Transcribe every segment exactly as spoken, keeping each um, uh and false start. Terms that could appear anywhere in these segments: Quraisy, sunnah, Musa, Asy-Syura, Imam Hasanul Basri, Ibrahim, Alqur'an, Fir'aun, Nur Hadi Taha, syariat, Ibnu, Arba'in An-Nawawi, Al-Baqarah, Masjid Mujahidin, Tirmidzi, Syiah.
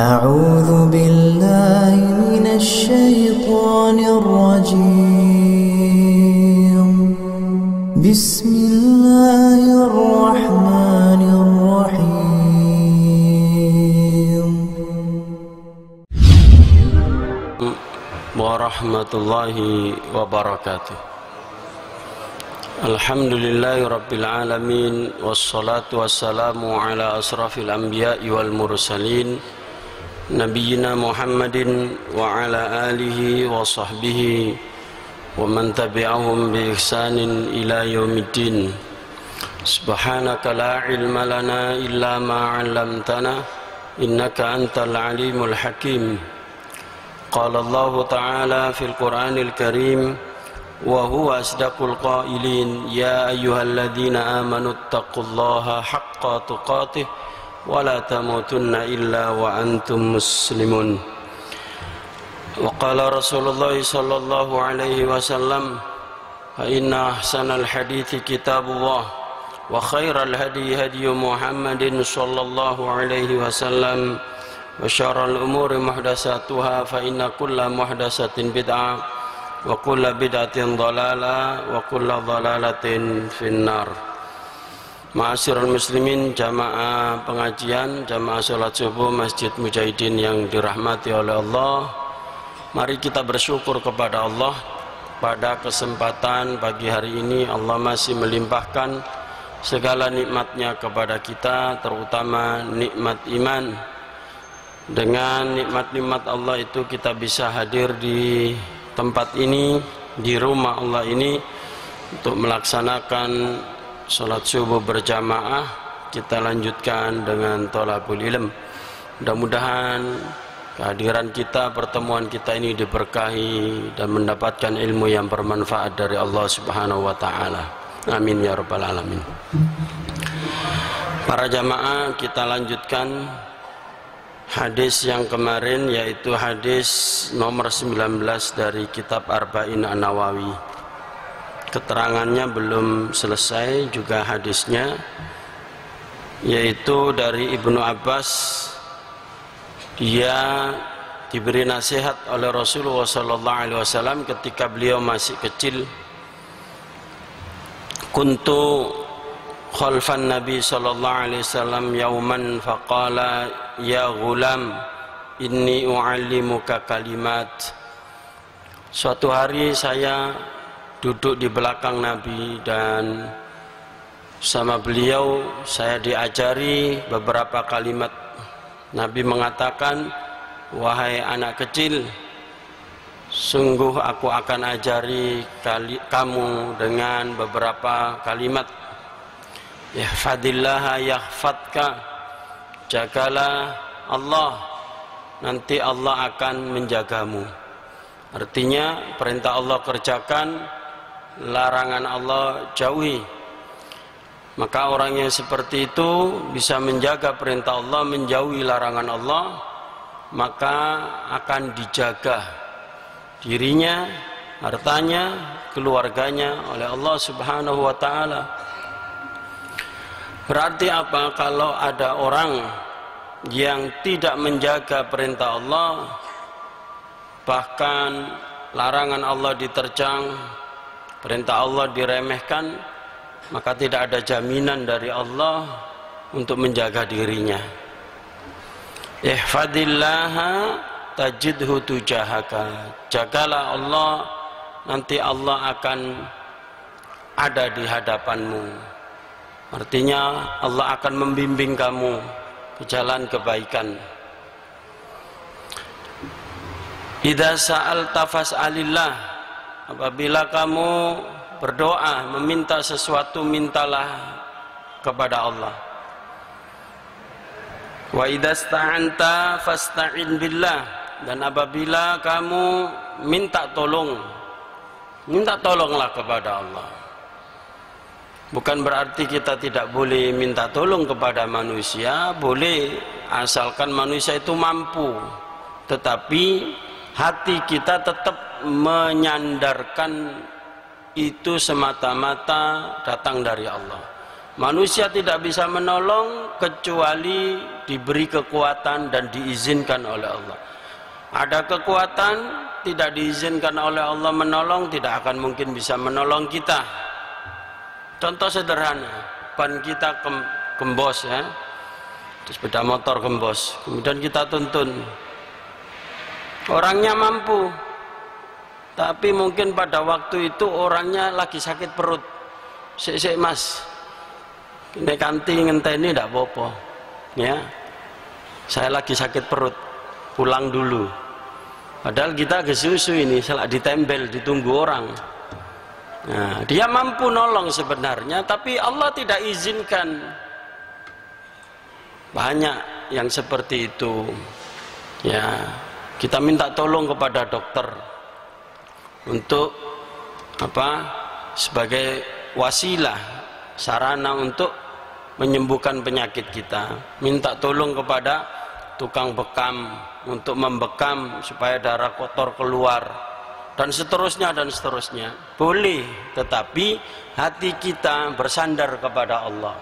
أعوذ بالله من الشيطان الرجيم بسم الله الرحمن الرحيم ورحمة الله وبركاته الحمد لله رب العالمين والصلاة والسلام على أشرف الأنبياء والمرسلين Nabiyyina Muhammadin wa ala alihi wa sahbihi wa man tabi'ahum bi ihsanin ila yaumiddin. Subhanaka la ilma lana illa ma 'allamtana innaka antal alimul hakim. Qala Allah ta'ala fil Qur'anil Karim wa huwa asdaqul qailin ya ayyuhalladzina amanu taqullaha haqqa tuqatih wala tamutunna illa wa antum muslimun. Wa qala Rasulullah sallallahu alaihi wasallam fa inna ahsanal hadithi kitabullah wa khairal hadi hadi Muhammadin sallallahu alaihi wasallam wa syarrul umuri muhdatsatuha fa inna kulla muhdatsatin bid'ah wa kulla bid'atin dhalalah wa kulla dhalalatin finnar. Ma'asyiral muslimin, jamaah pengajian, jamaah sholat subuh Masjid Mujahidin yang dirahmati oleh Allah, mari kita bersyukur kepada Allah. Pada kesempatan pagi hari ini Allah masih melimpahkan segala nikmatnya kepada kita, terutama nikmat iman. Dengan nikmat-nikmat Allah itu kita bisa hadir di tempat ini, di rumah Allah ini, untuk melaksanakan sholat subuh berjamaah. Kita lanjutkan dengan thalabul ilm. Mudah-mudahan kehadiran kita, pertemuan kita ini diberkahi dan mendapatkan ilmu yang bermanfaat dari Allah Subhanahu wa taala. Amin ya rabbal alamin. Para jamaah, kita lanjutkan hadis yang kemarin, yaitu hadis nomor sembilan belas dari kitab Arba'in An-Nawawi. Keterangannya belum selesai juga hadisnya, yaitu dari Ibnu Abbas. Dia diberi nasihat oleh Rasulullah shallallahu alaihi wasallam ketika beliau masih kecil. Kuntu khalfan Nabi shallallahu alaihi wasallam yauman faqala ya ghulam inni u'allimuka kalimat. Suatu hari saya duduk di belakang Nabi dan sama beliau saya diajari beberapa kalimat. Nabi mengatakan, wahai anak kecil, sungguh aku akan ajari kali, kamu dengan beberapa kalimat. Ihfadillaha yahfadka, jagalah Allah, nanti Allah akan menjagamu. Artinya, perintah Allah kerjakan, larangan Allah jauhi. Maka orang yang seperti itu bisa menjaga perintah Allah, menjauhi larangan Allah, maka akan dijaga dirinya, hartanya, keluarganya oleh Allah Subhanahu wa taala. Berarti apa? Kalau ada orang yang tidak menjaga perintah Allah, bahkan larangan Allah diterjang, perintah Allah diremehkan, maka tidak ada jaminan dari Allah untuk menjaga dirinya. Ihfadillaha tajidhu tujahaka, jagalah Allah, nanti Allah akan ada di hadapanmu. Artinya Allah akan membimbing kamu ke jalan kebaikan. Idza sa'alta fas'alillah, apabila kamu berdoa meminta sesuatu, mintalah kepada Allah. Wa idasta'anta fasta'in billah, dan apabila kamu minta tolong, minta tolonglah kepada Allah. Bukan berarti kita tidak boleh minta tolong kepada manusia, boleh, asalkan manusia itu mampu. Tetapi hati kita tetap menyandarkan itu semata-mata datang dari Allah. Manusia tidak bisa menolong kecuali diberi kekuatan dan diizinkan oleh Allah. Ada kekuatan tidak diizinkan oleh Allah menolong, tidak akan mungkin bisa menolong kita. Contoh sederhana, ban kita kembos ya, sepeda motor kembos, kemudian kita tuntun. Orangnya mampu, tapi mungkin pada waktu itu orangnya lagi sakit perut. Sik-sik mas, ini kanti ngenteni ndak apa-apa ya, saya lagi sakit perut, pulang dulu. Padahal kita kesusu ini, selak ditembel, ditunggu orang. Nah, dia mampu nolong sebenarnya, tapi Allah tidak izinkan. Banyak yang seperti itu ya. Kita minta tolong kepada dokter untuk apa, sebagai wasilah, sarana untuk menyembuhkan penyakit kita. Minta tolong kepada tukang bekam untuk membekam supaya darah kotor keluar, dan seterusnya dan seterusnya. Boleh, tetapi hati kita bersandar kepada Allah.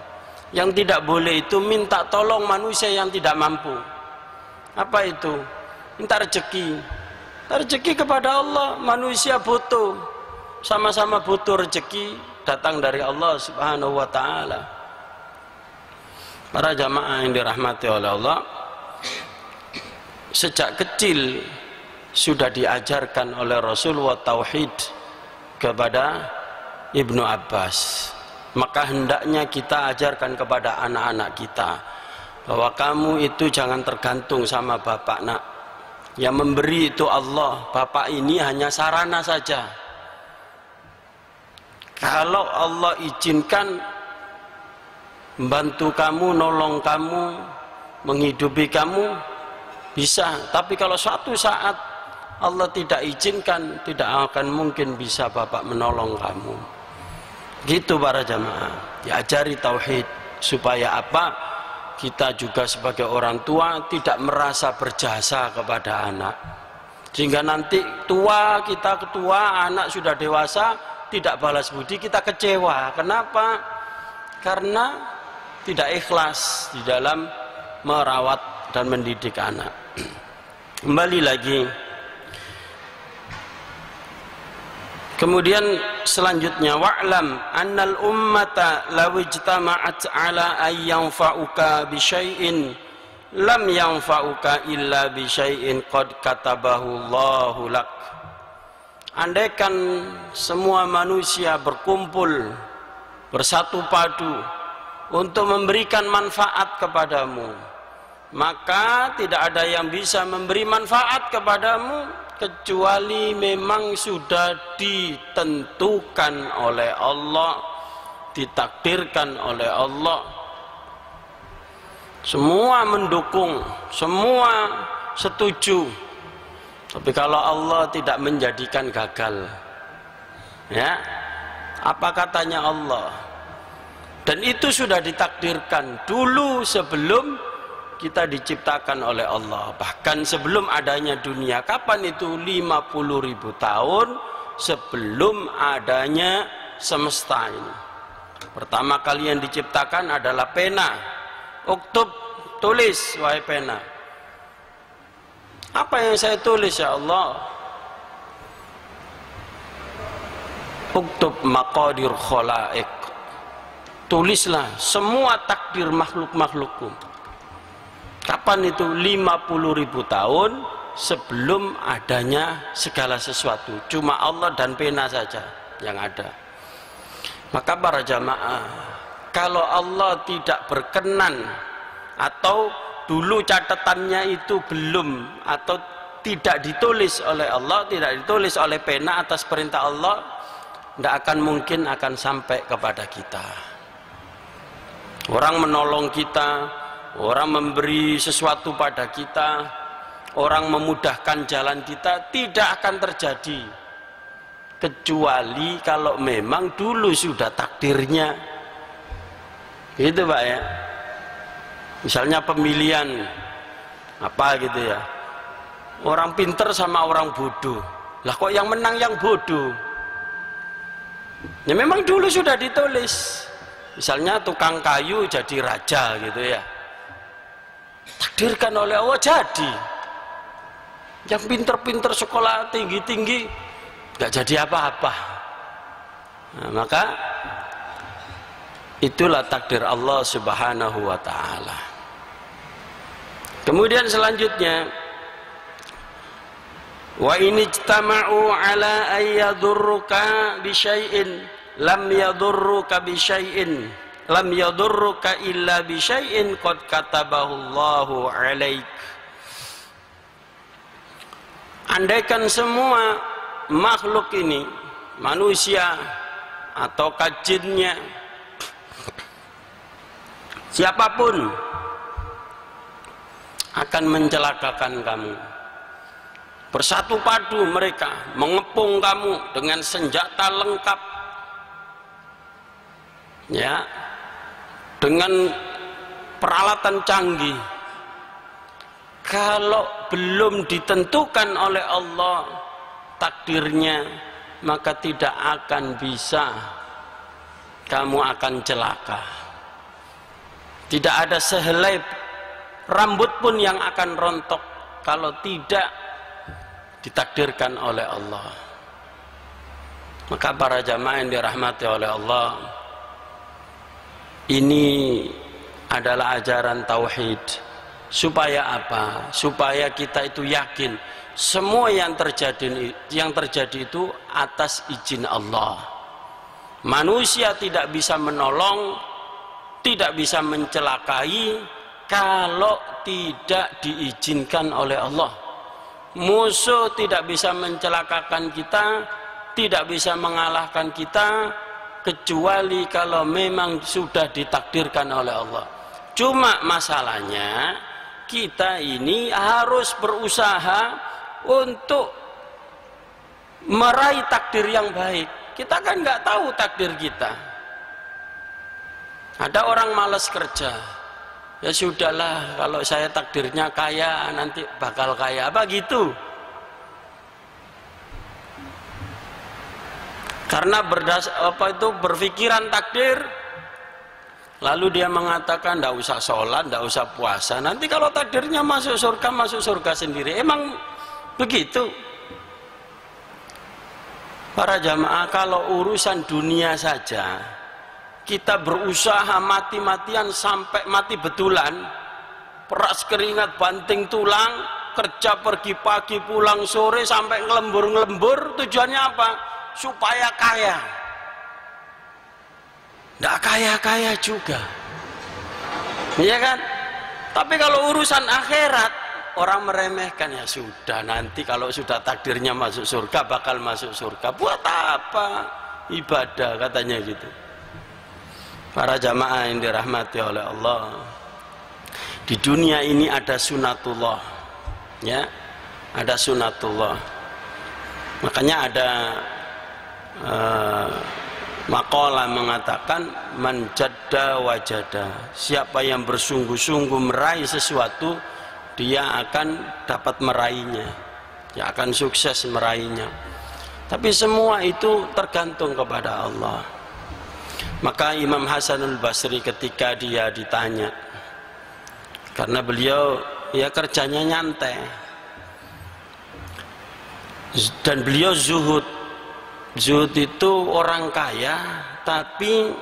Yang tidak boleh itu minta tolong manusia yang tidak mampu. Apa itu? Minta rezeki. Minta rezeki kepada Allah. Manusia butuh, sama-sama butuh rezeki datang dari Allah Subhanahu wa ta'ala. Para jamaah yang dirahmati oleh Allah, sejak kecil sudah diajarkan oleh Rasulullah tauhid kepada Ibnu Abbas. Maka hendaknya kita ajarkan kepada anak-anak kita bahwa kamu itu jangan tergantung sama bapak nak. Yang memberi itu Allah. Bapak ini hanya sarana saja. Kalau Allah izinkan membantu kamu, nolong kamu, menghidupi kamu, bisa. Tapi kalau suatu saat Allah tidak izinkan, tidak akan mungkin bisa bapak menolong kamu. Gitu para jamaah. Diajari tauhid supaya apa? Kita juga sebagai orang tua tidak merasa berjasa kepada anak. Sehingga nanti tua kita ketua, anak sudah dewasa, tidak balas budi, kita kecewa. Kenapa? Karena tidak ikhlas di dalam merawat dan mendidik anak. Kembali lagi. Kemudian selanjutnya, wa'lam annal ummata law ijtama'at 'ala ay yanfa'uka bi syai'in lam yanfa'uka illa bi syai'in qad katabahu Allahu lak. Andaikan semua manusia berkumpul bersatu padu untuk memberikan manfaat kepadamu, maka tidak ada yang bisa memberi manfaat kepadamu kecuali memang sudah ditentukan oleh Allah, ditakdirkan oleh Allah. Semua mendukung, semua setuju. Tapi kalau Allah tidak menjadikan gagal, ya, apa katanya Allah? Dan itu sudah ditakdirkan dulu sebelum kita diciptakan oleh Allah. Bahkan sebelum adanya dunia. Kapan itu? lima puluh ribu tahun sebelum adanya semesta ini. Pertama kali yang diciptakan adalah pena. Uktub, tulis wahai pena. Apa yang saya tulis ya Allah? Uktub maqadir khalaik. Tulislah semua takdir makhluk-makhlukku. Kapan itu? lima puluh ribu tahun sebelum adanya segala sesuatu. Cuma Allah dan pena saja yang ada. Maka para jamaah, kalau Allah tidak berkenan atau dulu catatannya itu belum atau tidak ditulis oleh Allah, tidak ditulis oleh pena atas perintah Allah, tidak akan mungkin akan sampai kepada kita. Orang menolong kita, orang memberi sesuatu pada kita, orang memudahkan jalan kita, tidak akan terjadi kecuali kalau memang dulu sudah takdirnya. Gitu Pak ya. Misalnya pemilihan apa gitu ya, orang pinter sama orang bodoh. Lah kok yang menang yang bodoh? Ya memang dulu sudah ditulis. Misalnya tukang kayu jadi raja gitu ya. Takdirkan oleh Allah jadi. Yang pinter-pinter sekolah tinggi-tinggi nggak jadi apa-apa. Nah, maka itulah takdir Allah Subhanahu wa ta'ala. Kemudian selanjutnya, wa inijtama'u ala ayyadurruka bisyai'in lam yadurruka bisyai'in lam yadurruka illa bisyai'in qad katabahullahu 'alaik. Andaikan semua makhluk ini, manusia atau jinnya, siapapun akan mencelakakan kamu, bersatu padu mereka mengepung kamu dengan senjata lengkap ya, dengan peralatan canggih, kalau belum ditentukan oleh Allah takdirnya, maka tidak akan bisa, kamu akan celaka. Tidak ada sehelai rambut pun yang akan rontok kalau tidak ditakdirkan oleh Allah. Maka para jamaah yang dirahmati oleh Allah, ini adalah ajaran tauhid. Supaya apa? Supaya kita itu yakin semua yang terjadi yang terjadi itu atas izin Allah. Manusia tidak bisa menolong, tidak bisa mencelakai kalau tidak diizinkan oleh Allah. Musuh tidak bisa mencelakakan kita, tidak bisa mengalahkan kita, kecuali kalau memang sudah ditakdirkan oleh Allah. Cuma masalahnya kita ini harus berusaha untuk meraih takdir yang baik. Kita kan nggak tahu takdir kita. Ada orang malas kerja, ya sudahlah, kalau saya takdirnya kaya nanti bakal kaya, apa gitu? Karena berdas apa itu berpikiran takdir, lalu dia mengatakan tidak usah sholat, tidak usah puasa, nanti kalau takdirnya masuk surga, masuk surga sendiri. Emang begitu? Para jamaah, kalau urusan dunia saja kita berusaha mati-matian sampai mati betulan, peras keringat banting tulang, kerja pergi pagi pulang sore sampai ngelembur-ngelembur, tujuannya apa? Supaya kaya. Nggak kaya-kaya juga, iya kan? Tapi kalau urusan akhirat orang meremehkan, ya sudah, nanti kalau sudah takdirnya masuk surga bakal masuk surga, buat apa ibadah, katanya gitu. Para jamaah yang dirahmati oleh Allah, di dunia ini ada sunatullah, ya, ada sunatullah. Makanya ada uh, maqalah mengatakan man jadda wajada. Siapa yang bersungguh-sungguh meraih sesuatu, dia akan dapat meraihnya, dia akan sukses meraihnya. Tapi semua itu tergantung kepada Allah. Maka Imam Hasanul Basri ketika dia ditanya, karena beliau ya kerjanya nyantai dan beliau zuhud. Zuhud itu orang kaya tapi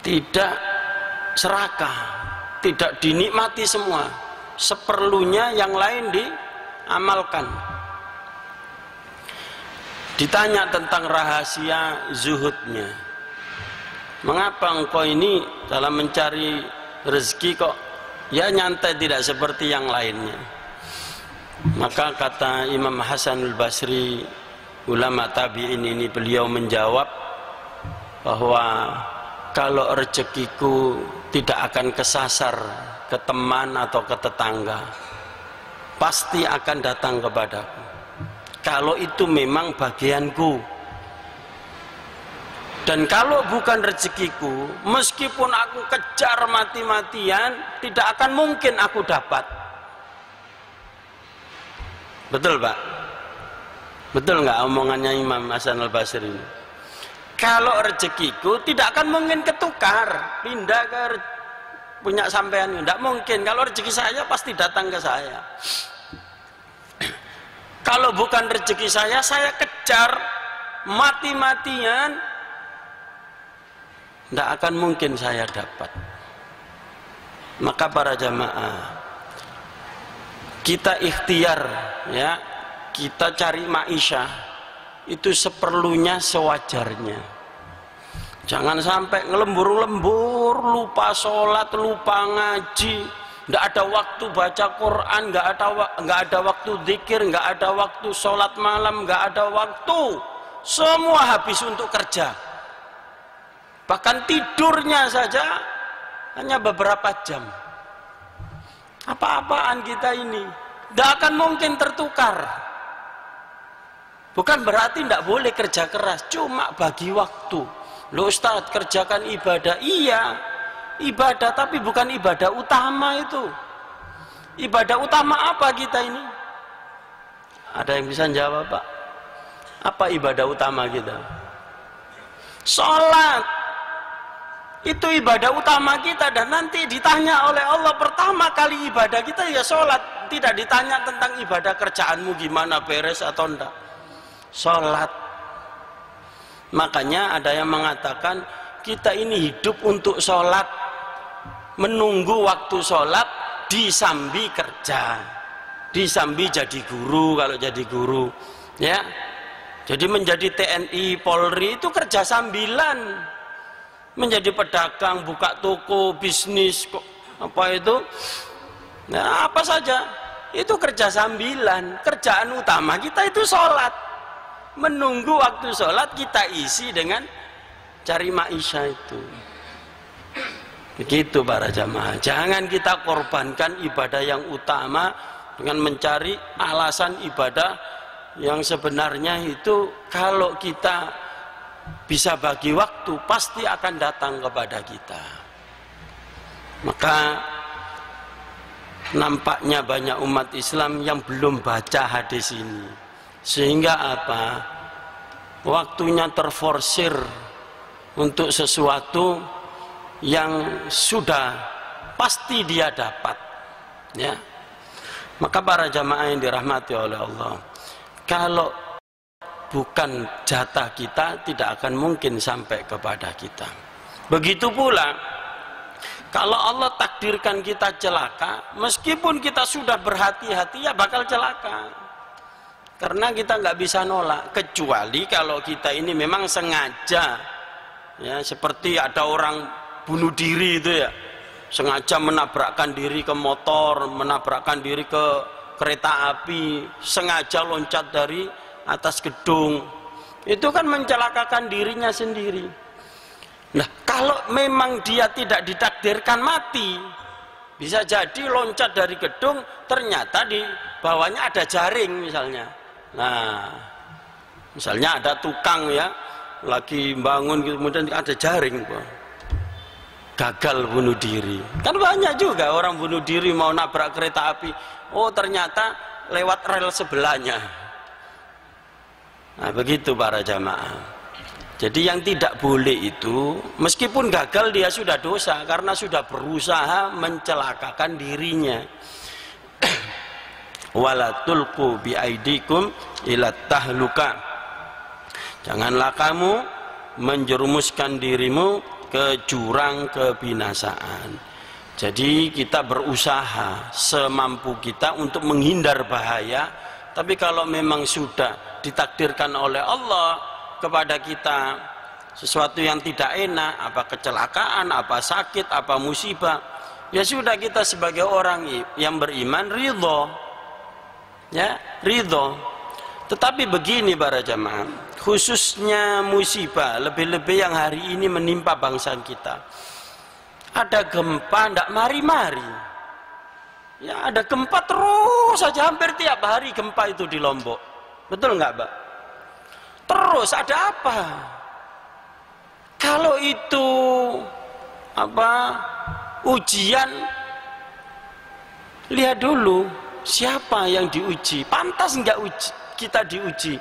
tidak serakah, tidak dinikmati semua, seperlunya yang lain diamalkan. Ditanya tentang rahasia zuhudnya, mengapa engkau ini dalam mencari rezeki kok ya nyantai, tidak seperti yang lainnya? Maka kata Imam Hasanul Basri, ulama tabi'in ini, beliau menjawab bahwa kalau rezekiku tidak akan kesasar ke teman atau ke tetangga, pasti akan datang kepadaku kalau itu memang bagianku. Dan kalau bukan rezekiku, meskipun aku kejar mati-matian, tidak akan mungkin aku dapat. Betul Pak? Betul nggak omongannya Imam Hasan Al-Basri ini? Kalau rezekiku tidak akan mungkin ketukar, pindah ke punya sampean, tidak mungkin. Kalau rezeki saya pasti datang ke saya. Kalau bukan rezeki saya, saya kejar mati-matian, tidak akan mungkin saya dapat. Maka para jamaah, kita ikhtiar ya, kita cari maisha itu seperlunya, sewajarnya. Jangan sampai ngelembur-lembur, lupa sholat, lupa ngaji, nggak ada waktu baca Quran, nggak ada nggak ada waktu dzikir, nggak ada waktu sholat malam, nggak ada waktu, semua habis untuk kerja. Bahkan tidurnya saja hanya beberapa jam. Apa-apaan kita ini tidak akan mungkin tertukar. Bukan berarti tidak boleh kerja keras, cuma bagi waktu. Loh Ustaz, kerjakan ibadah. Iya, ibadah, tapi bukan ibadah utama itu. Ibadah utama apa kita ini? Ada yang bisa jawab, Pak? Apa ibadah utama kita? Sholat itu ibadah utama kita, dan nanti ditanya oleh Allah pertama kali ibadah kita ya sholat. Tidak ditanya tentang ibadah kerjaanmu gimana, beres atau enggak. Sholat. Makanya ada yang mengatakan kita ini hidup untuk sholat, menunggu waktu sholat disambi kerja, disambi jadi guru kalau jadi guru ya. Jadi menjadi T N I Polri itu kerja sambilan, menjadi pedagang, buka toko, bisnis, apa itu, nah, apa saja, itu kerja sambilan. Kerjaan utama kita itu sholat. Menunggu waktu sholat kita isi dengan cari maisha itu. Begitu para jamaah, jangan kita korbankan ibadah yang utama dengan mencari alasan ibadah yang sebenarnya itu. Kalau kita bisa bagi waktu, pasti akan datang kepada kita. Maka nampaknya banyak umat Islam yang belum baca hadis ini, sehingga apa, waktunya terforsir untuk sesuatu yang sudah pasti dia dapat ya. Maka para jamaah yang dirahmati oleh Allah, kalau bukan jatah kita, tidak akan mungkin sampai kepada kita. Begitu pula kalau Allah takdirkan kita celaka, meskipun kita sudah berhati-hati ya bakal celaka, karena kita nggak bisa nolak. Kecuali kalau kita ini memang sengaja ya, seperti ada orang bunuh diri itu ya, sengaja menabrakkan diri ke motor, menabrakkan diri ke kereta api, sengaja loncat dari atas gedung, itu kan mencelakakan dirinya sendiri. Nah, kalau memang dia tidak ditakdirkan mati, bisa jadi loncat dari gedung, ternyata di bawahnya ada jaring misalnya. Nah, misalnya ada tukang ya, lagi bangun kemudian ada jaring, gagal bunuh diri. Kan banyak juga orang bunuh diri mau nabrak kereta api, oh ternyata lewat rel sebelahnya. Nah, begitu para jamaah. Jadi yang tidak boleh itu, meskipun gagal dia sudah dosa karena sudah berusaha mencelakakan dirinya. Wala tulqu bi aidikum ila tahluka. Janganlah kamu menjerumuskan dirimu ke jurang kebinasaan. Jadi kita berusaha semampu kita untuk menghindar bahaya, tapi kalau memang sudah ditakdirkan oleh Allah kepada kita sesuatu yang tidak enak, apa kecelakaan, apa sakit, apa musibah, ya sudah, kita sebagai orang yang beriman ridho ya, ridho. Tetapi begini para jamaah, khususnya musibah, lebih-lebih yang hari ini menimpa bangsa kita. Ada gempa ndak mari-mari ya, ada gempa terus saja, hampir tiap hari gempa itu di Lombok. Betul nggak, Pak? Terus ada apa? Kalau itu apa ujian, lihat dulu siapa yang diuji. Pantas nggak uji, kita diuji?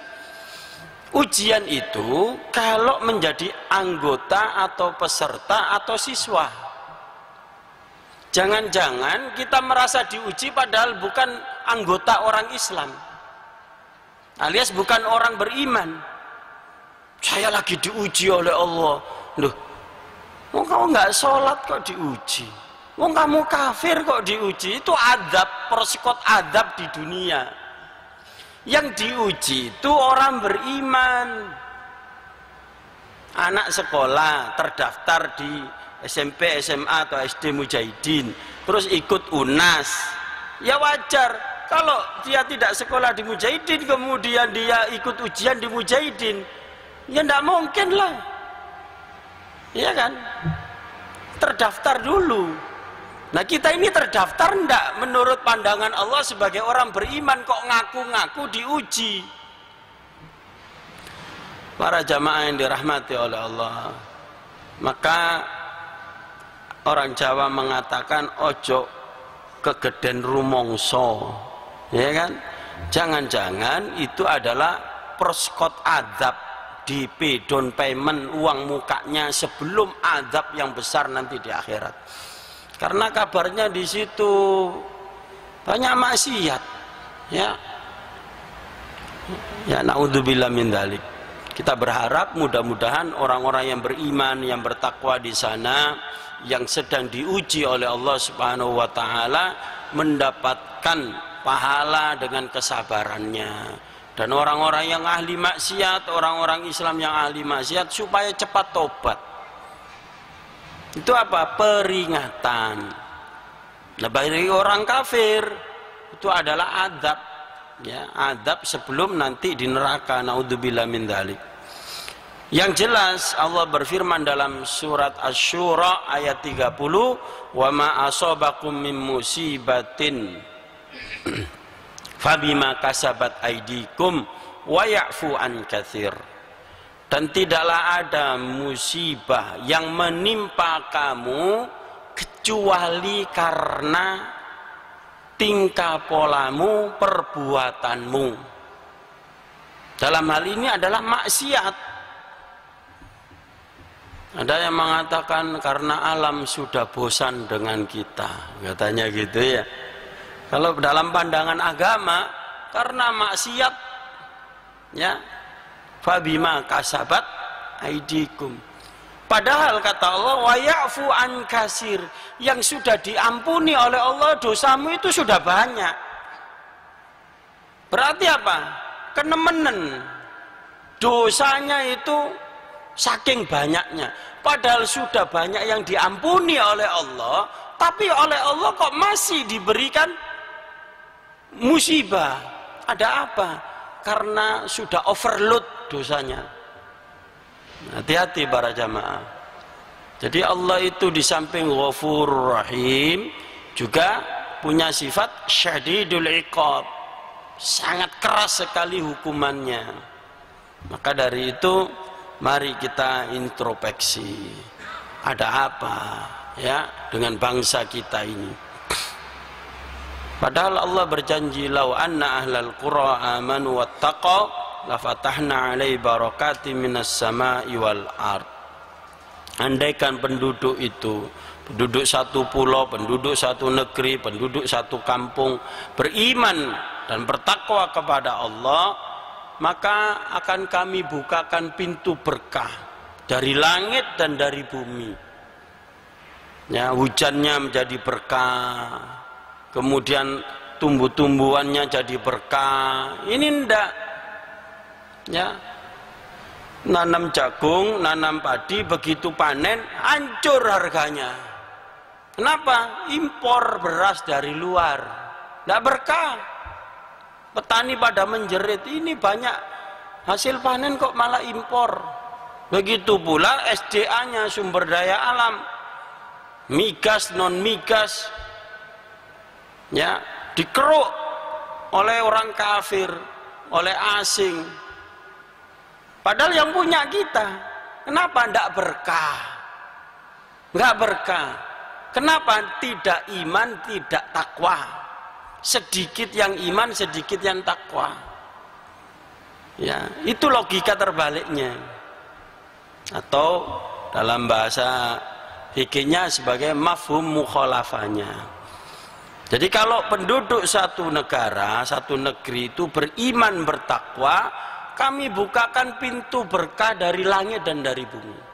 Ujian itu kalau menjadi anggota atau peserta atau siswa. Jangan-jangan kita merasa diuji padahal bukan anggota orang Islam, alias bukan orang beriman. Saya lagi diuji oleh Allah. Loh, mau kamu nggak sholat kok diuji? Mau kamu kafir kok diuji? Itu adab, persekot adab di dunia. Yang diuji itu orang beriman. Anak sekolah terdaftar di S M P, S M A atau S D Mujahidin, terus ikut UNAS. Ya wajar kalau dia tidak sekolah di Mujahidin, kemudian dia ikut ujian di Mujahidin. Ya tidak mungkin lah, iya kan? Terdaftar dulu. Nah, kita ini terdaftar enggak menurut pandangan Allah sebagai orang beriman, kok ngaku-ngaku diuji. Para jamaah yang dirahmati oleh Allah, maka orang Jawa mengatakan ojo kegeden rumongso, ya kan? Jangan-jangan itu adalah perskot adab di pedon payment uang mukanya sebelum adab yang besar nanti di akhirat. Karena kabarnya di situ banyak maksiat, ya. Ya, naudzubillah min dzalik. Kita berharap mudah-mudahan orang-orang yang beriman, yang bertakwa di sana, yang sedang diuji oleh Allah Subhanahu wa taala mendapatkan pahala dengan kesabarannya. Dan orang-orang yang ahli maksiat, orang-orang Islam yang ahli maksiat supaya cepat tobat. Itu apa? Peringatan. Nah, bagi orang kafir itu adalah adab, ya, adab sebelum nanti di neraka. Naudzubillah min dzalik. Yang jelas Allah berfirman dalam surat Asy-Syura ayat tiga puluh, "Wa ma asabakum min musibatin fabima kasabat aydikum wa ya'fu an katsir." Dan tidaklah ada musibah yang menimpa kamu kecuali karena tingkah polamu, perbuatanmu. Dalam hal ini adalah maksiat. Ada yang mengatakan karena alam sudah bosan dengan kita, katanya gitu ya. Kalau dalam pandangan agama, karena maksiat, ya, fabima kasabat aidikum. Padahal kata Allah, wa ya'fu an kasir, yang sudah diampuni oleh Allah dosamu itu sudah banyak. Berarti apa? Kenemenen dosanya itu saking banyaknya. Padahal sudah banyak yang diampuni oleh Allah, tapi oleh Allah kok masih diberikan musibah. Ada apa? Karena sudah overload dosanya. Hati-hati para jamaah. Jadi Allah itu di samping Ghafur Rahim juga punya sifat syadidul iqab, sangat keras sekali hukumannya. Maka dari itu mari kita introspeksi, ada apa ya dengan bangsa kita ini. Padahal Allah berjanji, "Lau anna ahlal qura amanu wattaqau la fatahna 'alaihi barakati minas sama'i wal ard." Andaikan penduduk itu, penduduk satu pulau, penduduk satu negeri, penduduk satu kampung beriman dan bertakwa kepada Allah, maka akan kami bukakan pintu berkah dari langit dan dari bumi. Ya, hujannya menjadi berkah. Kemudian tumbuh-tumbuhannya jadi berkah. Ini ndak, ya, nanam jagung, nanam padi, begitu panen hancur harganya. Kenapa? Impor beras dari luar, ndak berkah. Petani pada menjerit, ini banyak hasil panen kok malah impor. Begitu pula S D A-nya, sumber daya alam, migas, non migas, ya, dikeruk oleh orang kafir, oleh asing. Padahal yang punya kita. Kenapa tidak berkah? Tidak berkah. Kenapa tidak iman, tidak takwa? Sedikit yang iman, sedikit yang takwa. Ya, itu logika terbaliknya, atau dalam bahasa fikihnya sebagai mafhum mukhalafahnya. Jadi kalau penduduk satu negara, satu negeri itu beriman bertakwa, kami bukakan pintu berkah dari langit dan dari bumi.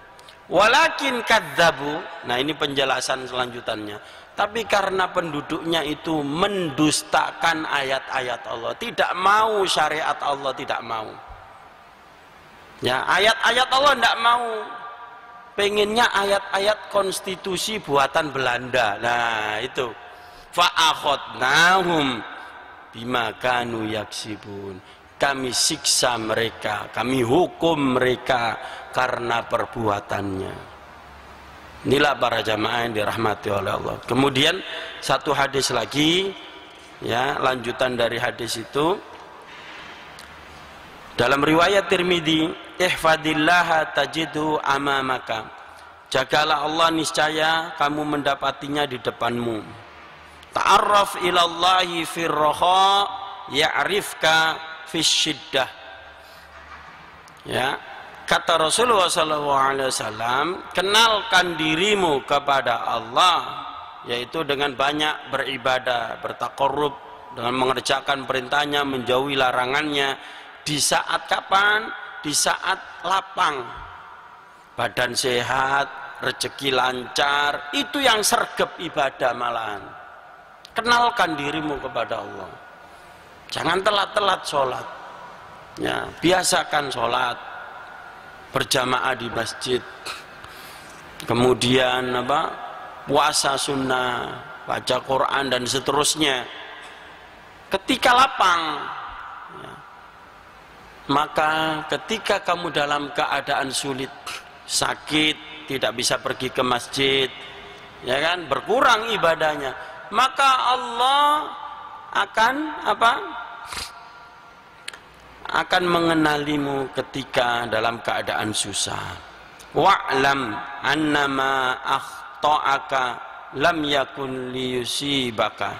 Walakin kadzabu. Nah, ini penjelasan selanjutannya. Tapi karena penduduknya itu mendustakan ayat-ayat Allah, tidak mau syariat Allah, tidak mau. Ya, ayat-ayat Allah tidak mau. Pengennya ayat-ayat konstitusi buatan Belanda. Nah, itu. Fa'akhadnahum bima kanu yaksibun. Kami siksa mereka, kami hukum mereka karena perbuatannya. Inilah para jamaah yang dirahmati oleh Allah. Kemudian satu hadis lagi, ya, lanjutan dari hadis itu. Dalam riwayat Tirmidzi, ihfadillaha tajidhu amamaka. Jagalah Allah, niscaya kamu mendapatinya di depanmu. Ta'arraf ilallahi firroha ya'rifka fisyiddah. Ya, kata Rasulullah shallallahu alaihi wasallam, kenalkan dirimu kepada Allah, yaitu dengan banyak beribadah, bertakorub, dengan mengerjakan perintahnya, menjauhi larangannya. Di saat kapan? Di saat lapang, badan sehat, rezeki lancar, itu yang sergap ibadah malahan. Kenalkan dirimu kepada Allah, jangan telat-telat sholat, ya, biasakan sholat berjamaah di masjid. Kemudian apa? Puasa sunnah, baca Quran dan seterusnya. Ketika lapang, ya, maka ketika kamu dalam keadaan sulit, sakit, tidak bisa pergi ke masjid, ya kan, berkurang ibadahnya, maka Allah akan apa? Akan mengenalimu ketika dalam keadaan susah. Wa'lam annama akhta'aka lam yakun liyusibaka.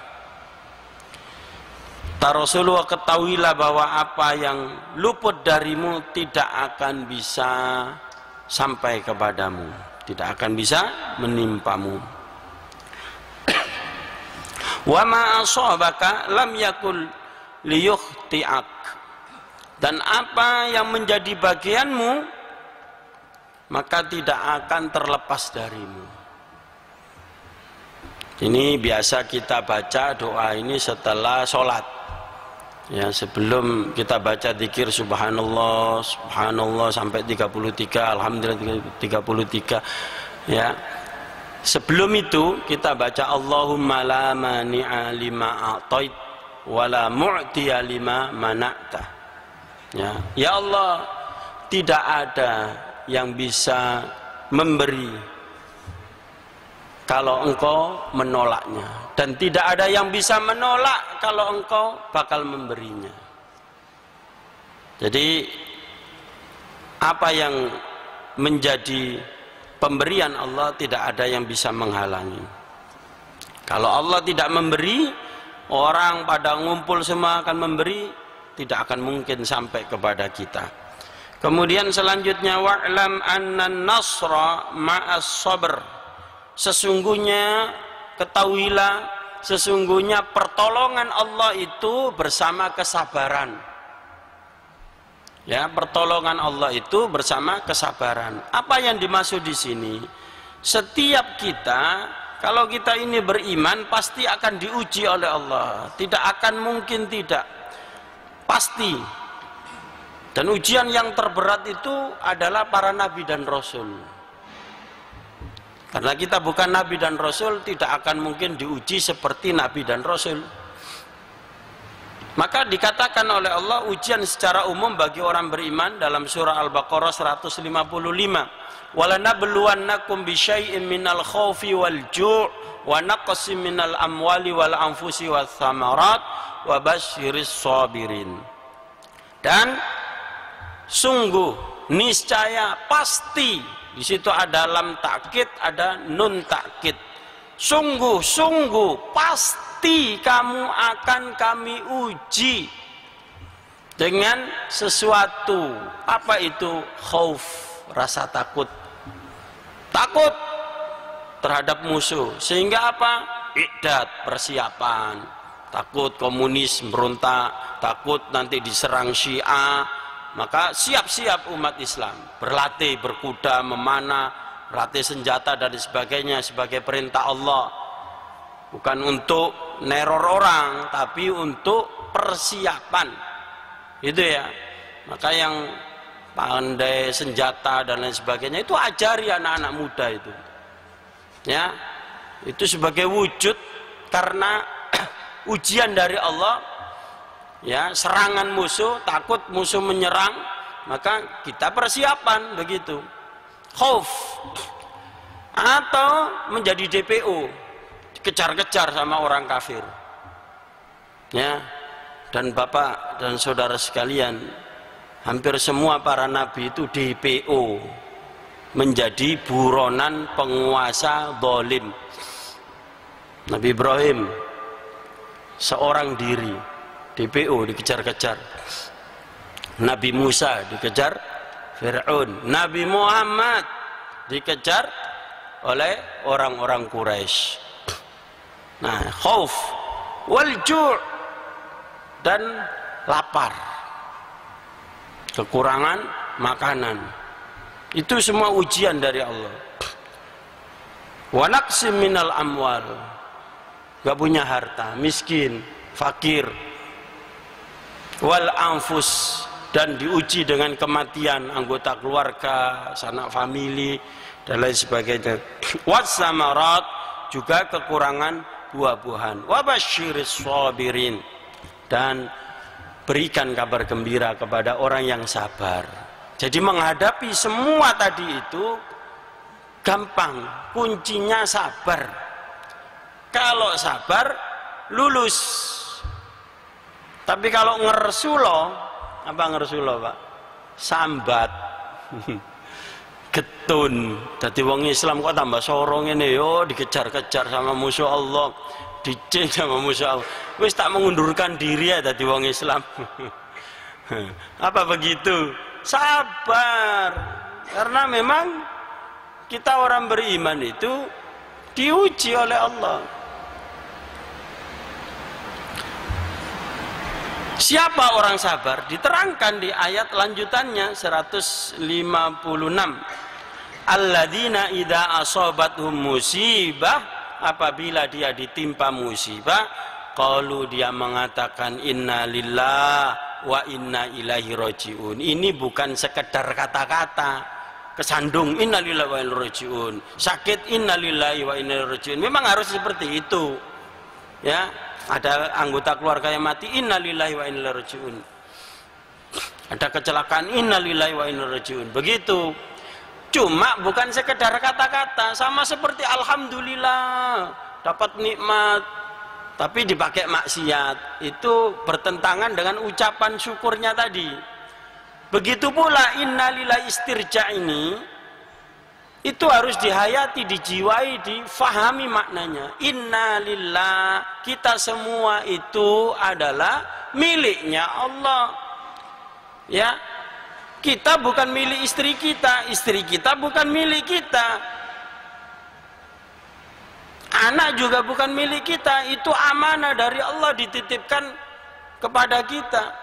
Ta Rasulullah, ketahuilah bahwa apa yang luput darimu tidak akan bisa sampai kepadamu, tidak akan bisa menimpamu. Wa ma asabaka lam yakul liyukhti'ak. Dan apa yang menjadi bagianmu maka tidak akan terlepas darimu. Ini biasa kita baca doa ini setelah sholat, ya, sebelum kita baca zikir subhanallah, subhanallah sampai tiga puluh tiga, alhamdulillah tiga puluh tiga, ya. Sebelum itu kita baca Allahumma la mani'a lima a'tait wa la mu'tiya lima mana'ta, ya. Ya Allah, tidak ada yang bisa memberi kalau engkau menolaknya, dan tidak ada yang bisa menolak kalau engkau bakal memberinya. Jadi apa yang menjadi pemberian Allah tidak ada yang bisa menghalangi. Kalau Allah tidak memberi, orang pada ngumpul semua akan memberi, tidak akan mungkin sampai kepada kita. Kemudian selanjutnya, wa'lam annan nasra ma'as sabr. Sesungguhnya, ketahuilah, sesungguhnya pertolongan Allah itu bersama kesabaran. Ya, pertolongan Allah itu bersama kesabaran. Apa yang dimaksud di sini? Setiap kita, kalau kita ini beriman, pasti akan diuji oleh Allah. Tidak akan mungkin tidak. Pasti. Dan ujian yang terberat itu adalah para nabi dan rasul. Karena kita bukan nabi dan rasul, tidak akan mungkin diuji seperti nabi dan rasul. Maka dikatakan oleh Allah ujian secara umum bagi orang beriman dalam surah Al-Baqarah seratus lima puluh lima. Walanabluwannakum bisyai'im minal khaufi wal ju' wa naqsim minal amwali wal anfusi was samarat wa basyiris sabirin. Dan sungguh, niscaya, pasti. Di situ ada lam takkid, ada nun takkid. Sungguh, sungguh, pasti kamu akan kami uji. dengan sesuatu. Apa itu? Khauf, rasa takut. Takut terhadap musuh. Sehingga apa? Iqdad, persiapan. Takut komunis merontak, takut nanti diserang Syiah, maka siap-siap umat Islam berlatih berkuda, memanah, berlatih senjata dan sebagainya sebagai perintah Allah, bukan untuk neror orang, tapi untuk persiapan, gitu ya. Maka yang pandai senjata dan lain sebagainya itu ajari anak-anak muda itu, ya, itu sebagai wujud karena ujian dari Allah, ya, serangan musuh, takut musuh menyerang, maka kita persiapan begitu. Khauf atau menjadi D P O, dikejar-kejar sama orang kafir, ya. Dan bapak dan saudara sekalian, hampir semua para nabi itu D P O, menjadi buronan penguasa zalim. Nabi Ibrahim seorang diri, D P O, dikejar-kejar. Nabi Musa dikejar Fir'aun. Nabi Muhammad dikejar oleh orang-orang Quraisy. Nah, khauf wal ju' dan lapar, kekurangan makanan, itu semua ujian dari Allah. Wa naqsim minal amwal, gak punya harta, miskin, fakir. Wal anfus, dan diuji dengan kematian anggota keluarga, sanak famili dan lain sebagainya. Was samarat, juga kekurangan buah-buahan. Wabasyiris sabirin, dan berikan kabar gembira kepada orang yang sabar. Jadi menghadapi semua tadi itu gampang, kuncinya sabar. Kalau sabar lulus, tapi kalau ngersulo, apa ngersulo pak? Sambat, getun. Jadi wong Islam kok tambah sorong ini, yo dikejar-kejar sama musuh Allah, diceng sama musuh Allah. Wis tak mengundurkan diri ya, jadi wong Islam. Apa begitu? Sabar, karena memang kita orang beriman itu diuji oleh Allah. Siapa orang sabar? Diterangkan di ayat lanjutannya seratus lima puluh enam. Alladzina idza asabathum musibah, apabila dia ditimpa musibah, qalu, dia mengatakan inna lillah wa inna ilaihi rajiun. Ini bukan sekedar kata-kata. Kesandung inna lillahi wa inna ilaihi rajiun. Sakit inna lillahi wa inna ilaihi rajiun. Memang harus seperti itu. Ya, ada anggota keluarga yang mati, innalillahi wa inna ilaihi rajiun. Ada kecelakaan, innalillahi wa inna ilaihi rajiun. Begitu. Cuma bukan sekedar kata-kata, sama seperti alhamdulillah dapat nikmat, tapi dipakai maksiat. Itu bertentangan dengan ucapan syukurnya tadi. Begitu pula innalillahi istirja ini, itu harus dihayati, dijiwai, difahami maknanya. Innalillah, kita semua itu adalah miliknya Allah, ya. Kita bukan milik istri kita, istri kita bukan milik kita, anak juga bukan milik kita. Itu amanah dari Allah, dititipkan kepada kita.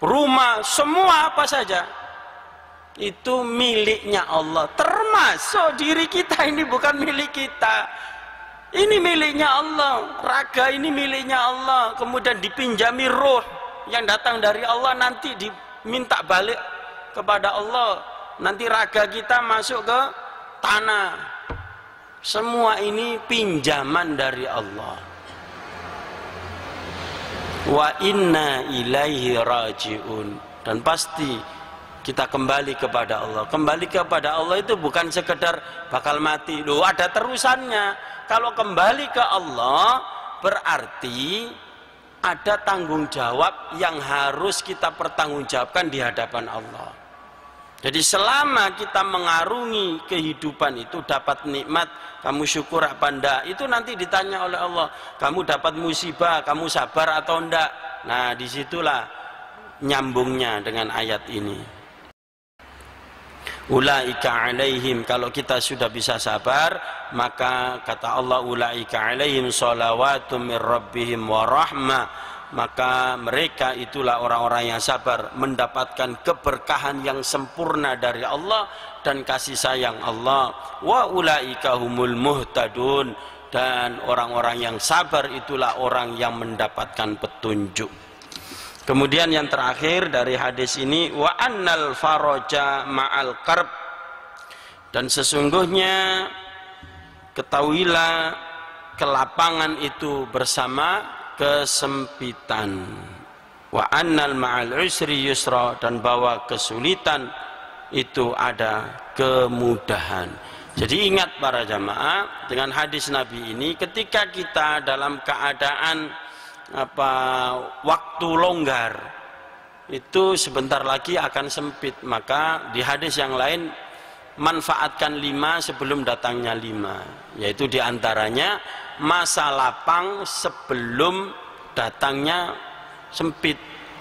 Rumah, semua apa saja itu miliknya Allah, termasuk diri kita. Ini bukan milik kita, ini miliknya Allah. Raga ini miliknya Allah, kemudian dipinjami ruh yang datang dari Allah, nanti diminta balik kepada Allah. Nanti raga kita masuk ke tanah, semua ini pinjaman dari Allah. Wa inna ilaihi rajiun, dan pasti kita kembali kepada Allah. Kembali kepada Allah itu bukan sekedar bakal mati. Loh, ada terusannya. Kalau kembali ke Allah berarti ada tanggung jawab yang harus kita pertanggungjawabkan di hadapan Allah. Jadi selama kita mengarungi kehidupan itu, dapat nikmat, kamu syukur apa enggak, itu nanti ditanya oleh Allah. Kamu dapat musibah, kamu sabar atau enggak. Nah, disitulah nyambungnya dengan ayat ini. Ulaika alaihim, kalau kita sudah bisa sabar, maka kata Allah ulaika alaihim shalawatum mir rabbihim wa rahmah, maka mereka itulah orang-orang yang sabar, mendapatkan keberkahan yang sempurna dari Allah dan kasih sayang Allah. Wa ulaika humul muhtadun, dan orang-orang yang sabar itulah orang yang mendapatkan petunjuk. Kemudian yang terakhir dari hadis ini, wa annal faraja ma'al karb, dan sesungguhnya ketahuilah kelapangan itu bersama kesempitan. Wa annal ma'al usri yusra, dan bahwa kesulitan itu ada kemudahan. Jadi ingat para jamaah, dengan hadis Nabi ini, ketika kita dalam keadaan apa waktu longgar itu sebentar lagi akan sempit, maka di hadis yang lain manfaatkan lima sebelum datangnya lima, yaitu diantaranya masa lapang sebelum datangnya sempit,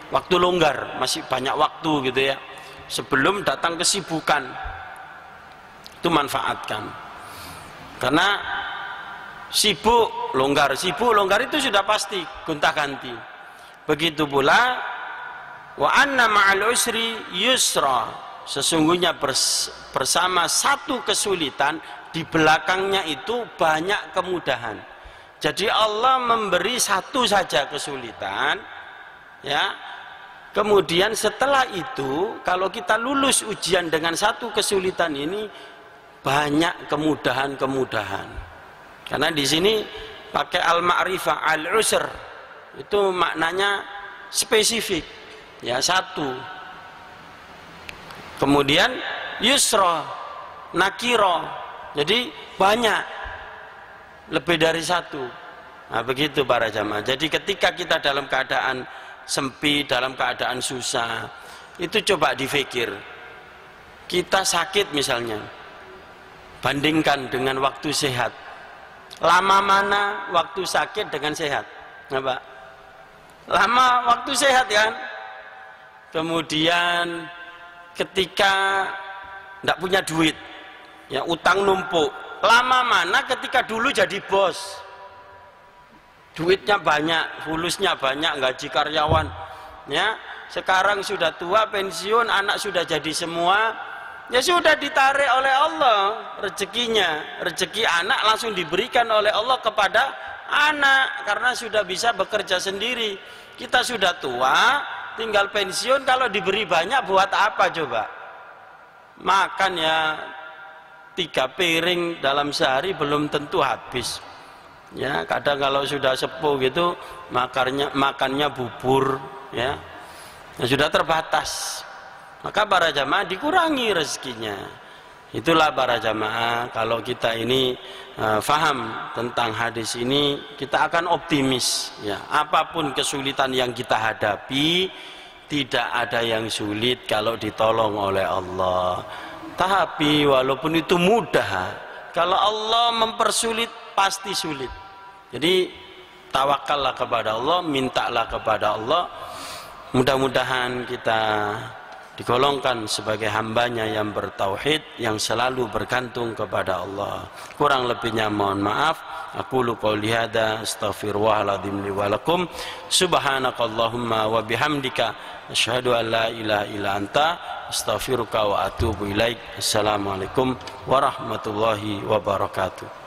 waktu longgar masih banyak waktu gitu ya, sebelum datang kesibukan itu manfaatkan, karena sibuk longgar, sibuk longgar itu sudah pasti gonta ganti. Begitu pula wa anna ma'al usri yusra, sesungguhnya bersama satu kesulitan di belakangnya itu banyak kemudahan. Jadi Allah memberi satu saja kesulitan ya, kemudian setelah itu kalau kita lulus ujian dengan satu kesulitan ini banyak kemudahan-kemudahan. Karena di sini pakai al-ma'rifah al-usr itu maknanya spesifik ya, satu. Kemudian yusra nakiro, jadi banyak, lebih dari satu. Nah begitu para jamaah. Jadi ketika kita dalam keadaan sempit, dalam keadaan susah, itu coba dipikir, kita sakit misalnya, bandingkan dengan waktu sehat. Lama mana waktu sakit dengan sehat? Apa? Lama waktu sehat kan? Kemudian ketika tidak punya duit, ya utang numpuk. Lama mana ketika dulu jadi bos, duitnya banyak, fulusnya banyak, gaji karyawan. Ya, sekarang sudah tua, pensiun, anak sudah jadi semua. Ya sudah ditarik oleh Allah rezekinya, rezeki anak langsung diberikan oleh Allah kepada anak karena sudah bisa bekerja sendiri. Kita sudah tua, tinggal pensiun, kalau diberi banyak buat apa coba? Makan ya tiga piring dalam sehari belum tentu habis. Ya kadang kalau sudah sepuh gitu makannya makannya bubur ya, ya sudah terbatas. Maka para jamaah dikurangi rezekinya. Itulah para jamaah, kalau kita ini uh, faham tentang hadis ini, kita akan optimis ya. Apapun kesulitan yang kita hadapi, tidak ada yang sulit kalau ditolong oleh Allah. Tapi walaupun itu mudah, kalau Allah mempersulit pasti sulit. Jadi tawakallah kepada Allah, mintalah kepada Allah. Mudah-mudahan kita digolongkan sebagai hambanya yang bertauhid, yang selalu bergantung kepada Allah. Kurang lebihnya mohon maaf. Aqulu qouli hadza astaghfirullahaladzim li wa lakum. Subhanakallahumma wa bihamdika asyhadu an la ilaha illa anta astaghfiruka wa atubu ilaik. Assalamualaikum warahmatullahi wabarakatuh.